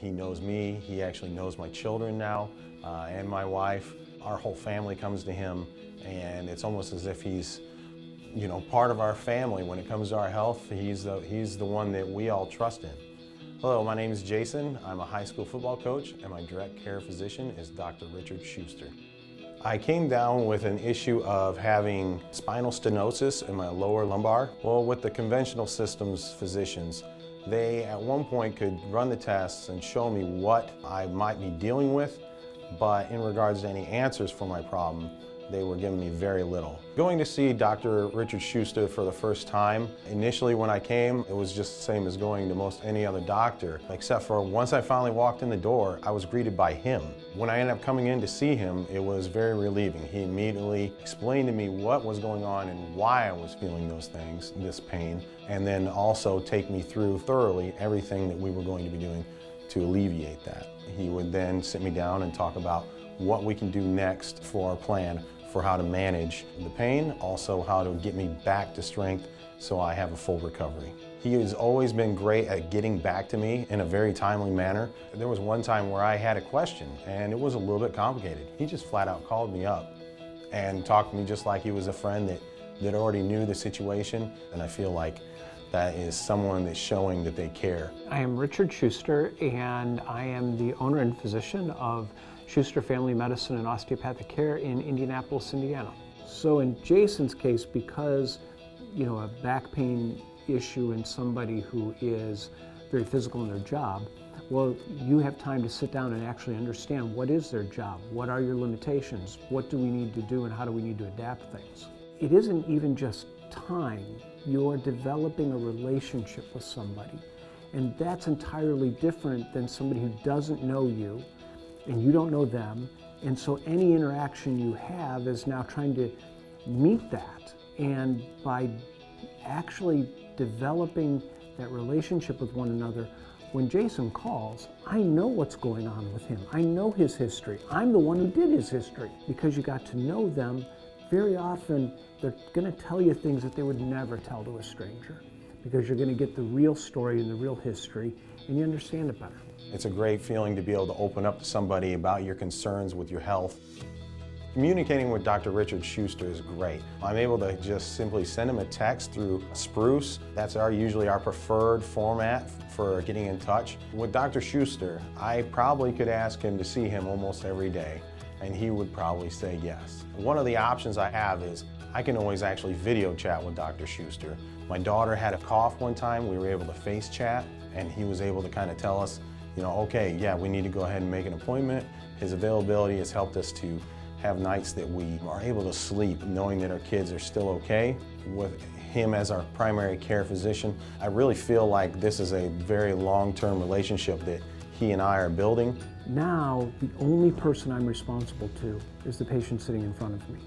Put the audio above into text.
He knows me, he actually knows my children now, and my wife. Our whole family comes to him, and it's almost as if he's, you know, part of our family. When it comes to our health, he's the one that we all trust in. Hello, my name is Jason. I'm a high school football coach, and my direct care physician is Dr. Richard Schuster. I came down with an issue of having spinal stenosis in my lower lumbar. Well, with the conventional systems physicians, they at one point could run the tests and show me what I might be dealing with, but in regards to any answers for my problem, they were giving me very little. Going to see Dr. Richard Schuster for the first time, initially when I came, it was just the same as going to most any other doctor, except for once I finally walked in the door, I was greeted by him. When I ended up coming in to see him, it was very relieving. He immediately explained to me what was going on and why I was feeling those things, this pain, and then also take me through thoroughly everything that we were going to be doing to alleviate that. He would then sit me down and talk about what we can do next for our plan for how to manage the pain, also how to get me back to strength so I have a full recovery. He has always been great at getting back to me in a very timely manner. There was one time where I had a question and it was a little bit complicated. He just flat out called me up and talked to me just like he was a friend that already knew the situation, and I feel like that is someone that's showing that they care. I am Richard Schuster, and I am the owner and physician of Schuster Family Medicine and Osteopathic Care in Indianapolis, Indiana. So in Jason's case, because, you know, a back pain issue in somebody who is very physical in their job, well, you have time to sit down and actually understand what is their job, what are your limitations, what do we need to do, and how do we need to adapt things. It isn't even just time. You're developing a relationship with somebody, and that's entirely different than somebody who doesn't know you and you don't know them, and so any interaction you have is now trying to meet that, and by actually developing that relationship with one another, when Jason calls, I know what's going on with him. I know his history. I'm the one who did his history. Because you got to know them, very often they're going to tell you things that they would never tell to a stranger, because you're going to get the real story and the real history, and you understand it better. It's a great feeling to be able to open up to somebody about your concerns with your health. Communicating with Dr. Richard Schuster is great. I'm able to just simply send him a text through Spruce. That's usually our preferred format for getting in touch. With Dr. Schuster, I probably could ask him to see him almost every day, and he would probably say yes. One of the options I have is I can always actually video chat with Dr. Schuster. My daughter had a cough one time, we were able to face chat, and he was able to kind of tell us, you know, okay, yeah, we need to go ahead and make an appointment. His availability has helped us to have nights that we are able to sleep knowing that our kids are still okay. With him as our primary care physician, I really feel like this is a very long-term relationship that he and I are building. Now, the only person I'm responsible to is the patient sitting in front of me.